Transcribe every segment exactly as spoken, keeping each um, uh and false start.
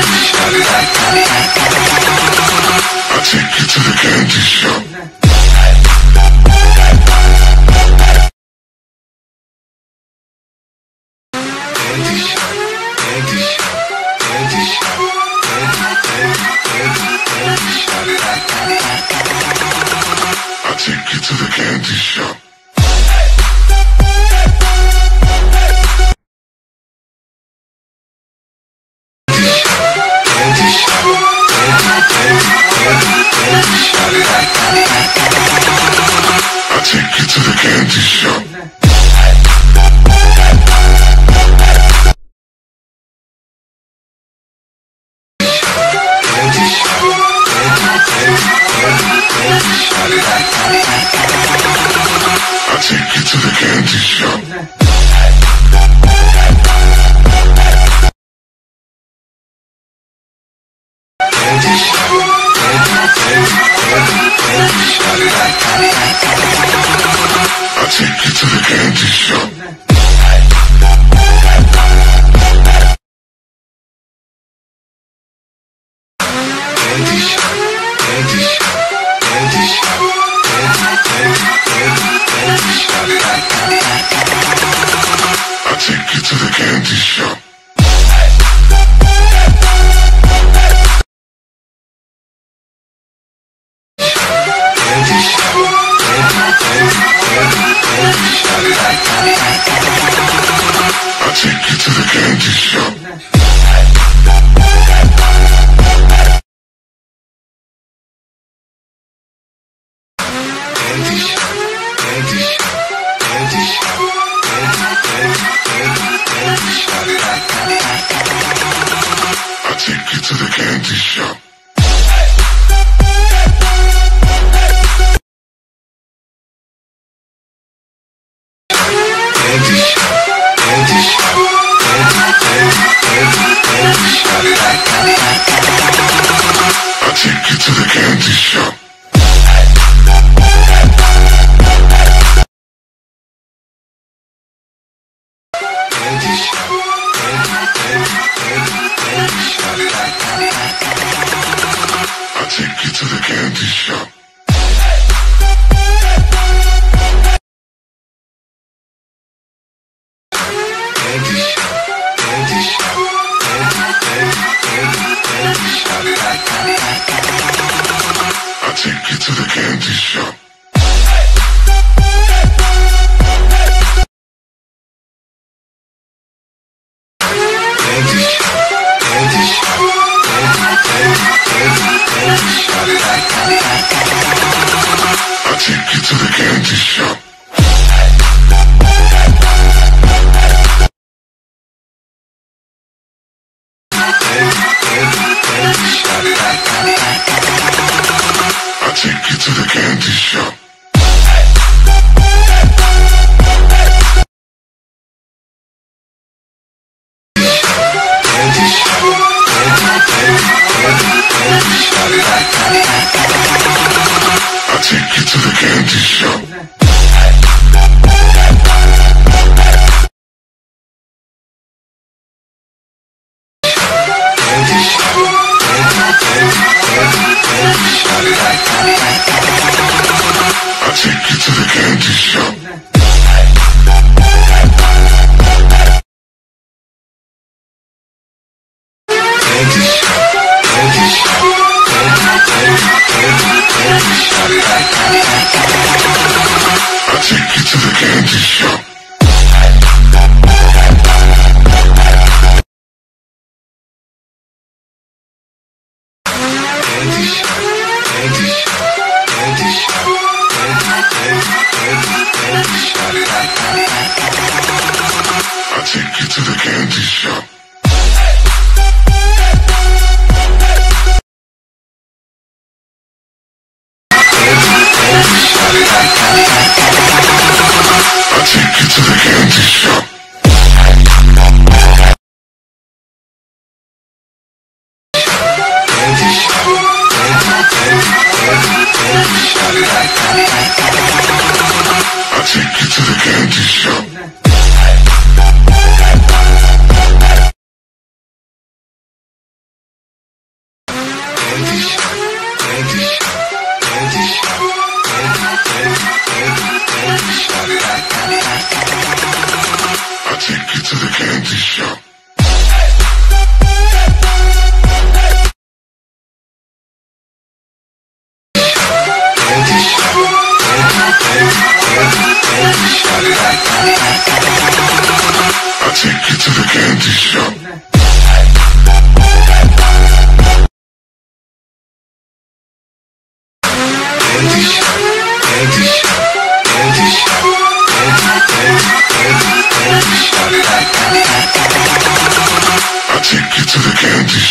I'll take you to the candy shop. Candy shop, candy shop, candy shop, candy, candy, candy, candy shop. I'll take you to the candy shop. I'll take you to the candy shop. Candy shop, I'll take you to the candy shop. Candy shop, I'll take you to the candy shop. Candy shop, candy shop, candy shop, candy shop. I'll take you to the candy shop. I'll take you to the candy shop. Candy shop, candy shop, candy shop, candy, candy, candy shop. I'll take you to the candy shop. I'll take you to the candy shop. Candy shop, I'll take you to the candy shop. Candy shop, candy shop, candy, candy, candy shop. I'll take you to the candy shop. Candy shop, candy shop, candy, candy, candy shop. I'll take you to the candy shop. I'll take you to the candy shop. Candy shop, I'll take you to the candy shop. I'll take you to the candy shop. Candy shop, candy shop, candy, candy, candy shop. I'll take you to the candy shop. Candy shop, candy shop, candy shop, candy, candy, candy shop. I'll take you to the candy shop. to the Candy Shop. Candy Shop. Candy, candy, candy shop. I'll take you to the Candy Shop. Candy Shop. Candy Shop. Candy Shop. I'll take you to the Candy Shop.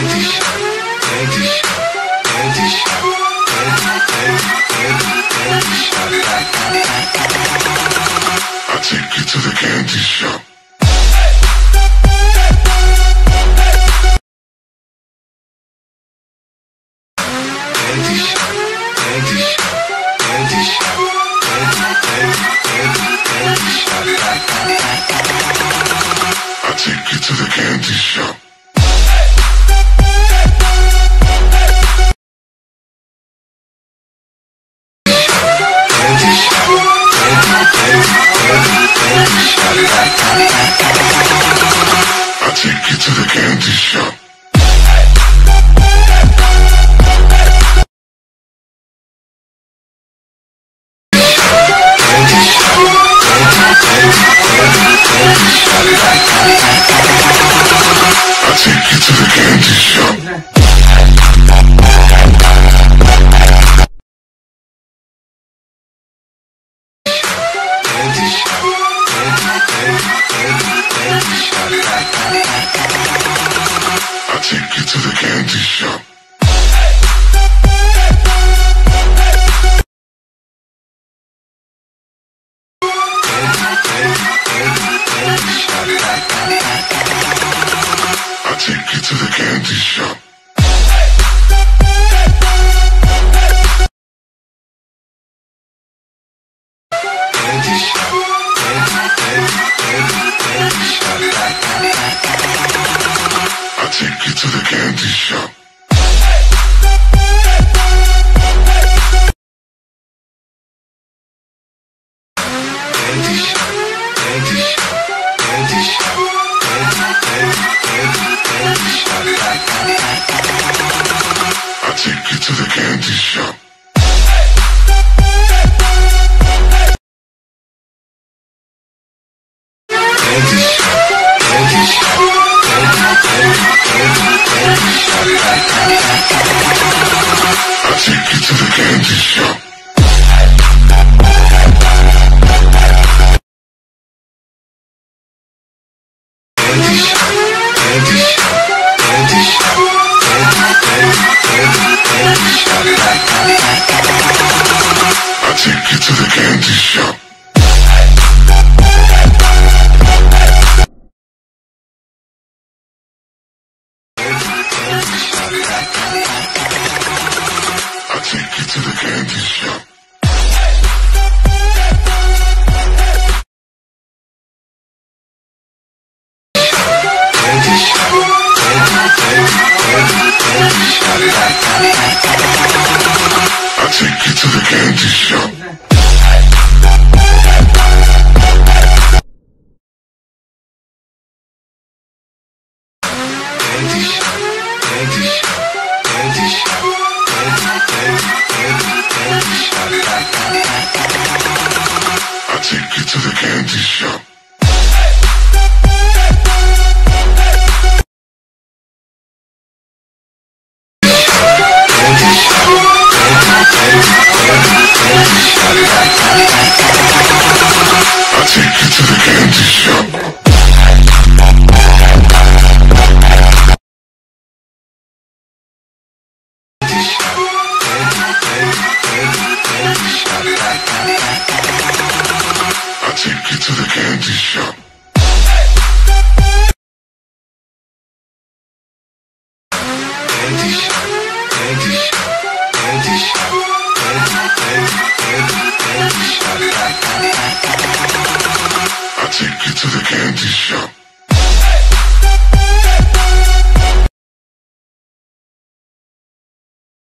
Candy Shop, Candy Shop, Candy Shop, Candy Shop. I'll take you to the Candy Shop. Candy Shop, Candy Shop, Candy Shop, Candy, Candy, Candy, Candy Shop. I'll take you to the Candy Shop. Candy Shop, Candy, Candy, Candy, Candy Shop. I'll take you to the Candy Shop. I'll take you to the Candy Shop. Candy Shop, Candy, Candy, Candy, Candy Shop. I'll take you to the Candy Shop. I'll take you to the Candy Shop. Candy Shop, Candy, Candy, Candy, Candy Shop. I'll take you to the Candy Shop. Candy Shop, Candy Shop, Candy Shop, Candy, Candy. I'll take you to the Candy Shop. Candy Shop, Candy Shop, Candy, Candy, Candy, Candy Shop. I'll take you to the Candy Shop. Candy Shop, Candy Shop, Candy Shop, Candy, Candy, Candy Shop. I'll take you to the Candy Shop. I'll take you to the Candy Shop. I'll take you to the Candy Shop. Candy Shop, Candy Shop, Candy Shop, Candy, Candy, Candy, Candy Shop. I'll take you to the Candy Shop. I'll take you to the Candy Shop. Candy Shop, Candy, Candy, Candy, Candy Shop. I'll take you to the Candy Shop. Candy Shop, Candy Shop, Candy Shop, Candy, Candy, Candy Shop. I'll take you to the Candy Shop.